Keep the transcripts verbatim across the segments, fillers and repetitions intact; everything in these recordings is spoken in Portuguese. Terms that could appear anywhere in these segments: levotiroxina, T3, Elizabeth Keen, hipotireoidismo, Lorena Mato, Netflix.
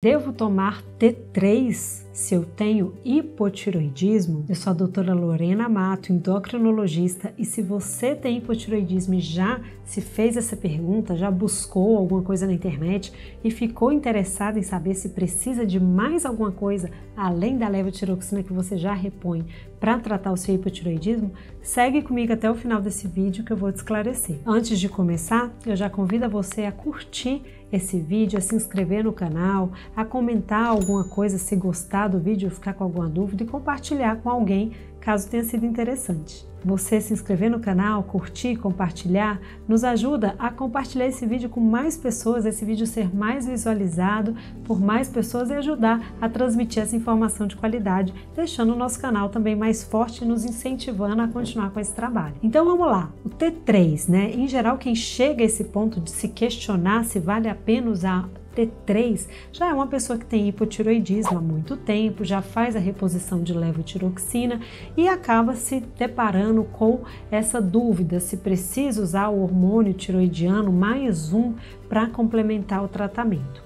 Devo tomar T três se eu tenho hipotiroidismo? Eu sou a doutora Lorena Mato, endocrinologista, e se você tem hipotiroidismo e já se fez essa pergunta, já buscou alguma coisa na internet e ficou interessado em saber se precisa de mais alguma coisa além da levotiroxina que você já repõe para tratar o seu hipotiroidismo, segue comigo até o final desse vídeo que eu vou te esclarecer. Antes de começar, eu já convido você a curtir esse vídeo, a se inscrever no canal, a comentar alguma coisa se gostar do vídeo, ficar com alguma dúvida e compartilhar com alguém caso tenha sido interessante. Você se inscrever no canal, curtir, compartilhar, nos ajuda a compartilhar esse vídeo com mais pessoas, esse vídeo ser mais visualizado por mais pessoas e ajudar a transmitir essa informação de qualidade, deixando o nosso canal também mais forte e nos incentivando a continuar com esse trabalho. Então vamos lá, o T três, né? Em geral, quem chega a esse ponto de se questionar se vale a pena usar T três já é uma pessoa que tem hipotiroidismo há muito tempo, já faz a reposição de levotiroxina e acaba se deparando com essa dúvida se precisa usar o hormônio tiroidiano mais um para complementar o tratamento.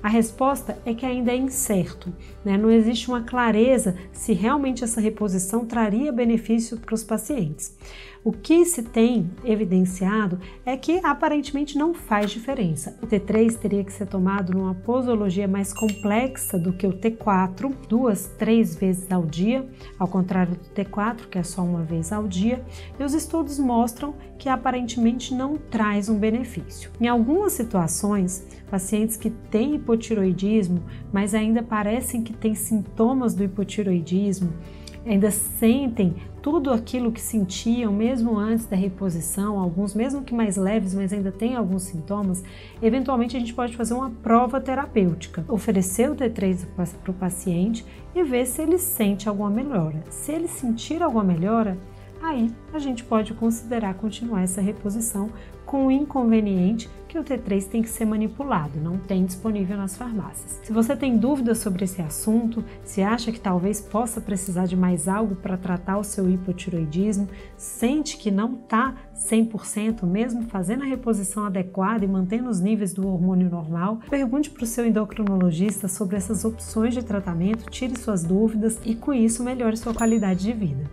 A resposta é que ainda é incerto, né? Não existe uma clareza se realmente essa reposição traria benefício para os pacientes. O que se tem evidenciado é que aparentemente não faz diferença. O T três teria que ser tomado numa posologia mais complexa do que o T quatro, duas, três vezes ao dia, ao contrário do T quatro, que é só uma vez ao dia, e os estudos mostram que aparentemente não traz um benefício. Em algumas situações, pacientes que têm hipotiroidismo, mas ainda parecem que têm sintomas do hipotiroidismo, ainda sentem tudo aquilo que sentiam mesmo antes da reposição, alguns mesmo que mais leves, mas ainda tem alguns sintomas, eventualmente a gente pode fazer uma prova terapêutica, oferecer o T três para o paciente e ver se ele sente alguma melhora. Se ele sentir alguma melhora, aí a gente pode considerar continuar essa reposição, com o inconveniente que o T três tem que ser manipulado, não tem disponível nas farmácias. Se você tem dúvidas sobre esse assunto, se acha que talvez possa precisar de mais algo para tratar o seu hipotiroidismo, sente que não está cem por cento, mesmo fazendo a reposição adequada e mantendo os níveis do hormônio normal, pergunte para o seu endocrinologista sobre essas opções de tratamento, tire suas dúvidas e com isso melhore sua qualidade de vida.